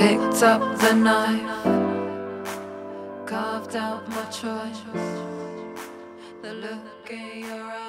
picked up the knife, carved out my choice. The look in your eyes.